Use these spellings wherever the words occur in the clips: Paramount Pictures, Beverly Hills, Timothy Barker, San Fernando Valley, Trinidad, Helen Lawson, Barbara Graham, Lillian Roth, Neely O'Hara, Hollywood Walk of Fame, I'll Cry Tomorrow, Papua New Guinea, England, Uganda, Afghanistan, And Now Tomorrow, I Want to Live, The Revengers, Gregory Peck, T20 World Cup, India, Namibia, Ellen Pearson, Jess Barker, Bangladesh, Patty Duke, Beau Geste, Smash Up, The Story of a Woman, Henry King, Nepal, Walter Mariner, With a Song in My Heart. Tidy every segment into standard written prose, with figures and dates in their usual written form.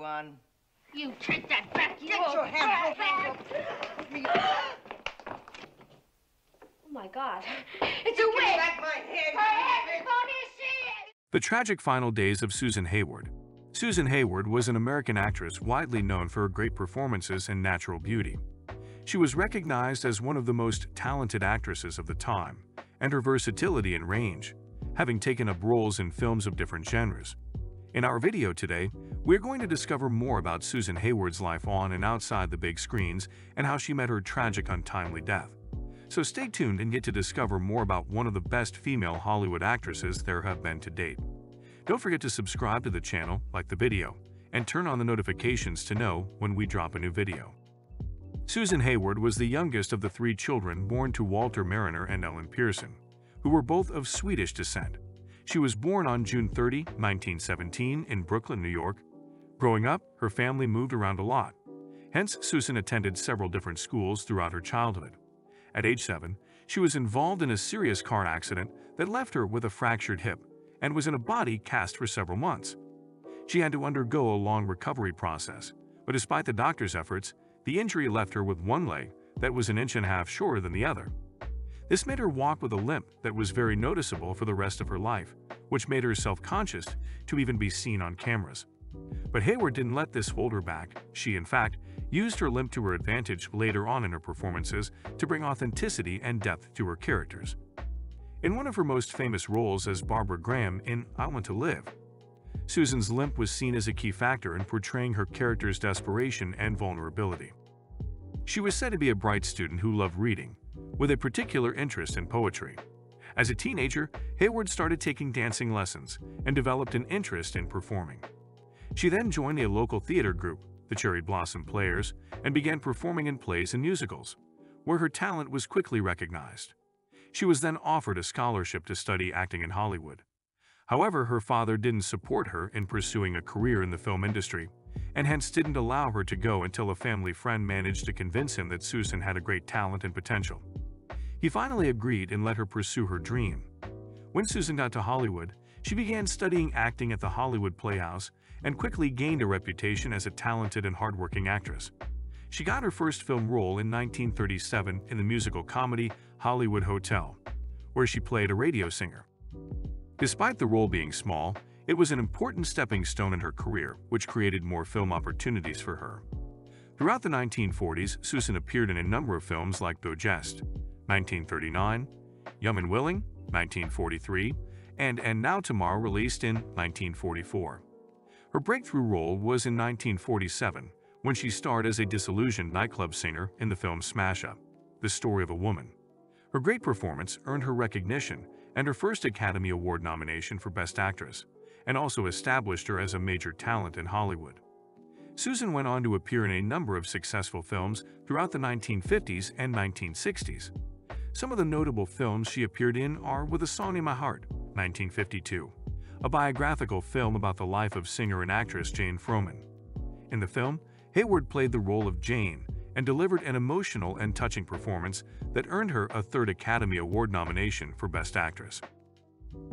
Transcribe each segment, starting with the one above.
everyone. You take that back. Get your hands off me. Oh, my God. It's a witch. Back my head. Her head is she. The tragic final days of Susan Hayward. Susan Hayward was an American actress widely known for her great performances and natural beauty. She was recognized as one of the most talented actresses of the time, and her versatility and range, having taken up roles in films of different genres. In our video today, we're going to discover more about Susan Hayward's life on and outside the big screens and how she met her tragic, untimely death. So stay tuned and get to discover more about one of the best female Hollywood actresses there have been to date. Don't forget to subscribe to the channel, like the video, and turn on the notifications to know when we drop a new video. Susan Hayward was the youngest of the three children born to Walter Mariner and Ellen Pearson, who were both of Swedish descent. She was born on June 30, 1917 in Brooklyn, New York. Growing up, her family moved around a lot. Hence, Susan attended several different schools throughout her childhood. At age 7, she was involved in a serious car accident that left her with a fractured hip and was in a body cast for several months. She had to undergo a long recovery process, but despite the doctor's efforts, the injury left her with one leg that was an inch and a half shorter than the other. This made her walk with a limp that was very noticeable for the rest of her life, which made her self-conscious to even be seen on cameras. But Hayward didn't let this hold her back. She, in fact, used her limp to her advantage later on in her performances to bring authenticity and depth to her characters. In one of her most famous roles as Barbara Graham in I Want to Live, Susan's limp was seen as a key factor in portraying her character's desperation and vulnerability. She was said to be a bright student who loved reading, with a particular interest in poetry. As a teenager, Hayward started taking dancing lessons and developed an interest in performing. She then joined a local theater group, the Cherry Blossom Players, and began performing in plays and musicals, where her talent was quickly recognized. She was then offered a scholarship to study acting in Hollywood. However, her father didn't support her in pursuing a career in the film industry, and hence didn't allow her to go until a family friend managed to convince him that Susan had a great talent and potential. He finally agreed and let her pursue her dream. When Susan got to Hollywood, she began studying acting at the Hollywood Playhouse and quickly gained a reputation as a talented and hardworking actress. She got her first film role in 1937 in the musical comedy Hollywood Hotel, where she played a radio singer. Despite the role being small, it was an important stepping stone in her career, which created more film opportunities for her. Throughout the 1940s, Susan appeared in a number of films like Beau Geste, 1939, Young and Willing, 1943, and Now Tomorrow, released in 1944. Her breakthrough role was in 1947, when she starred as a disillusioned nightclub singer in the film Smash Up, The Story of a Woman. Her great performance earned her recognition and her first Academy Award nomination for Best Actress, and also established her as a major talent in Hollywood. Susan went on to appear in a number of successful films throughout the 1950s and 1960s. Some of the notable films she appeared in are With a Song in My Heart, 1952, a biographical film about the life of singer and actress Jane Froman. In the film, Hayward played the role of Jane and delivered an emotional and touching performance that earned her a third Academy Award nomination for Best Actress.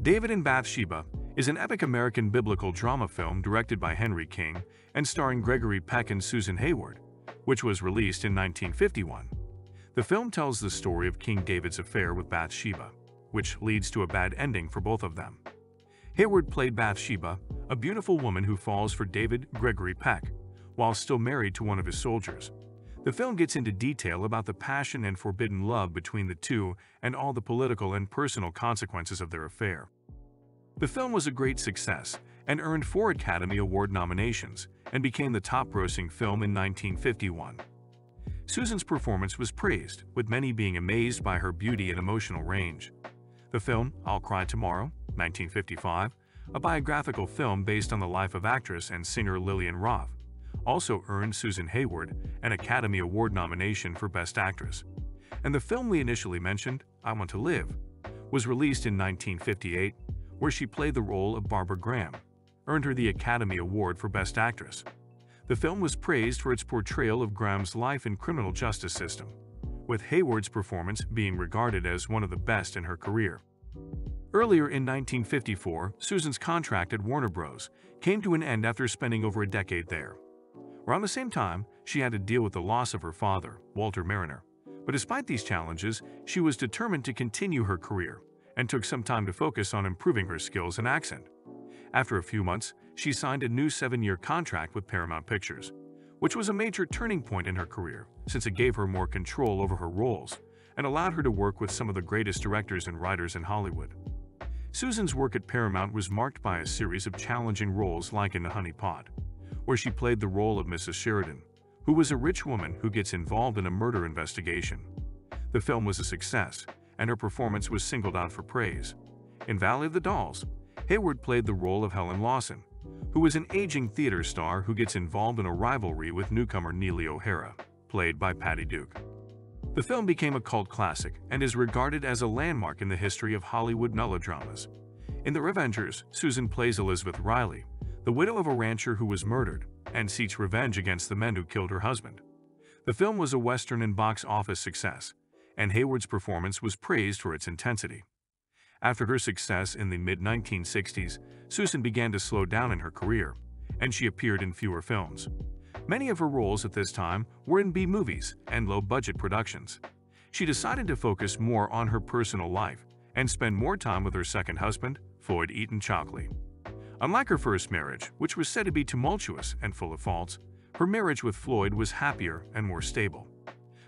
David and Bathsheba is an epic American biblical drama film directed by Henry King and starring Gregory Peck and Susan Hayward, which was released in 1951. The film tells the story of King David's affair with Bathsheba, which leads to a bad ending for both of them. Hayward played Bathsheba, a beautiful woman who falls for David Gregory Peck, while still married to one of his soldiers. The film gets into detail about the passion and forbidden love between the two and all the political and personal consequences of their affair. The film was a great success and earned 4 Academy Award nominations and became the top-grossing film in 1951. Susan's performance was praised, with many being amazed by her beauty and emotional range. The film I'll Cry Tomorrow, 1955, a biographical film based on the life of actress and singer Lillian Roth, also earned Susan Hayward an Academy Award nomination for Best Actress. And the film we initially mentioned, I Want to Live, was released in 1958, where she played the role of Barbara Graham, earned her the Academy Award for Best Actress. The film was praised for its portrayal of Graham's life and criminal justice system, with Hayward's performance being regarded as one of the best in her career. Earlier in 1954, Susan's contract at Warner Bros. Came to an end after spending over a decade there. Around the same time, she had to deal with the loss of her father, Walter Mariner. But despite these challenges, she was determined to continue her career and took some time to focus on improving her skills and accent. After a few months, she signed a new 7-year contract with Paramount Pictures, which was a major turning point in her career since it gave her more control over her roles and allowed her to work with some of the greatest directors and writers in Hollywood. Susan's work at Paramount was marked by a series of challenging roles like in The Honey Pot, where she played the role of Mrs. Sheridan, who was a rich woman who gets involved in a murder investigation. The film was a success, and her performance was singled out for praise. In Valley of the Dolls, Hayward played the role of Helen Lawson, who was an aging theater star who gets involved in a rivalry with newcomer Neely O'Hara, played by Patty Duke. The film became a cult classic and is regarded as a landmark in the history of Hollywood melodramas. In The Revengers, Susan plays Elizabeth Riley, the widow of a rancher who was murdered and seeks revenge against the men who killed her husband. The film was a Western and box office success, and Hayward's performance was praised for its intensity. After her success in the mid-1960s, Susan began to slow down in her career, and she appeared in fewer films. Many of her roles at this time were in B-movies and low-budget productions. She decided to focus more on her personal life and spend more time with her second husband, Floyd Eaton Chalkley. Unlike her first marriage, which was said to be tumultuous and full of faults, her marriage with Floyd was happier and more stable.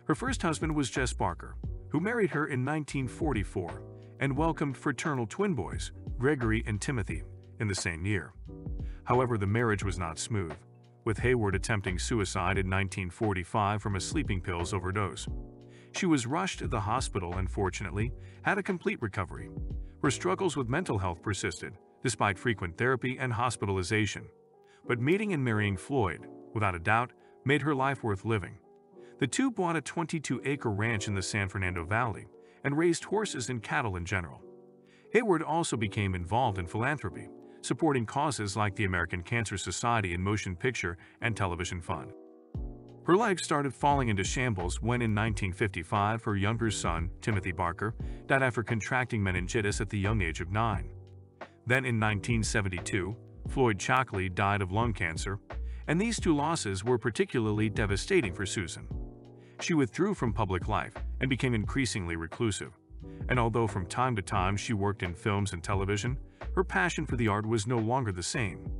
Her first husband was Jess Barker, who married her in 1944. And welcomed fraternal twin boys, Gregory and Timothy, in the same year. However, the marriage was not smooth, with Hayward attempting suicide in 1945 from a sleeping pills overdose. She was rushed to the hospital and fortunately had a complete recovery. Her struggles with mental health persisted, despite frequent therapy and hospitalization. But meeting and marrying Floyd, without a doubt, made her life worth living. The two bought a 22-acre ranch in the San Fernando Valley, and raised horses and cattle in general. Hayward also became involved in philanthropy, supporting causes like the American Cancer Society and Motion Picture and Television Fund. Her life started falling into shambles when in 1955 her younger son, Timothy Barker, died after contracting meningitis at the young age of 9. Then in 1972, Floyd Chalkley died of lung cancer, and these two losses were particularly devastating for Susan. She withdrew from public life and became increasingly reclusive. And although from time to time she worked in films and television, her passion for the art was no longer the same.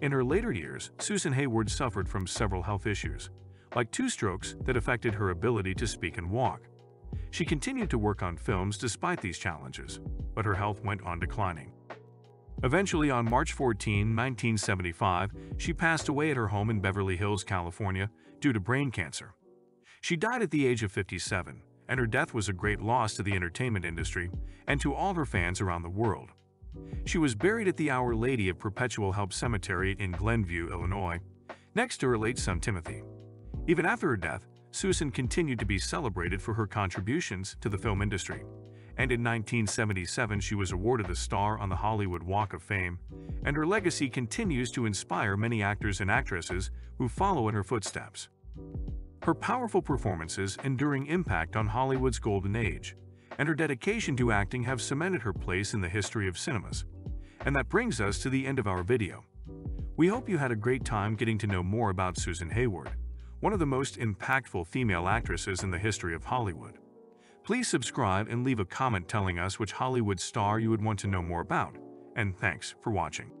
In her later years, Susan Hayward suffered from several health issues, like two strokes that affected her ability to speak and walk. She continued to work on films despite these challenges, but her health went on declining. Eventually, on March 14, 1975, she passed away at her home in Beverly Hills, California, due to brain cancer. She died at the age of 57, and her death was a great loss to the entertainment industry and to all her fans around the world. She was buried at the Our Lady of Perpetual Help Cemetery in Glenview, Illinois, next to her late son Timothy. Even after her death, Susan continued to be celebrated for her contributions to the film industry, and in 1977 she was awarded a star on the Hollywood Walk of Fame, and her legacy continues to inspire many actors and actresses who follow in her footsteps. Her powerful performances, enduring impact on Hollywood's golden age, and her dedication to acting have cemented her place in the history of cinemas. And that brings us to the end of our video. We hope you had a great time getting to know more about Susan Hayward, one of the most impactful female actresses in the history of Hollywood. Please subscribe and leave a comment telling us which Hollywood star you would want to know more about, and thanks for watching.